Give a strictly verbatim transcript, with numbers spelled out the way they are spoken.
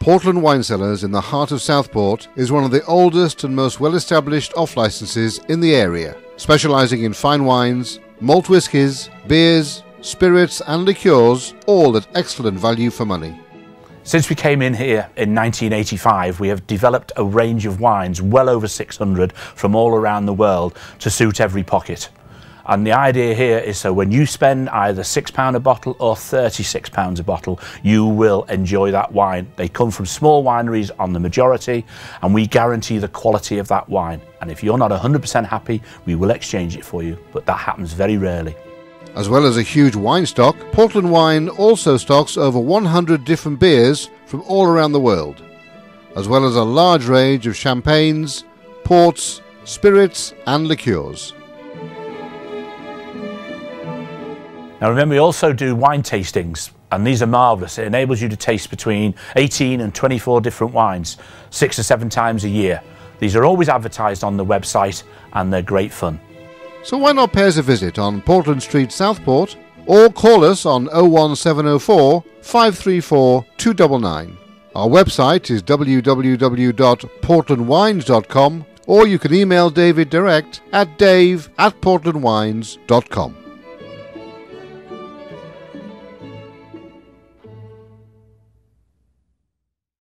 Portland Wine Cellars in the heart of Southport is one of the oldest and most well-established off-licenses in the area, specialising in fine wines, malt whiskies, beers, spirits and liqueurs, all at excellent value for money. Since we came in here in nineteen eighty-five, we have developed a range of wines, well over six hundred, from all around the world to suit every pocket. And the idea here is so when you spend either six pounds a bottle or thirty-six pounds a bottle, you will enjoy that wine. They come from small wineries on the majority, and we guarantee the quality of that wine. And if you're not one hundred percent happy, we will exchange it for you, but that happens very rarely. As well as a huge wine stock, Portland Wine also stocks over one hundred different beers from all around the world, as well as a large range of champagnes, ports, spirits and liqueurs. Now remember, we also do wine tastings, and these are marvellous. It enables you to taste between eighteen and twenty-four different wines, six or seven times a year. These are always advertised on the website, and they're great fun. So why not pay us a visit on Portland Street, Southport, or call us on oh one seven oh four, five three four, two nine nine. Our website is w w w dot portland wines dot com, or you can email David direct at dave at portland wines dot com.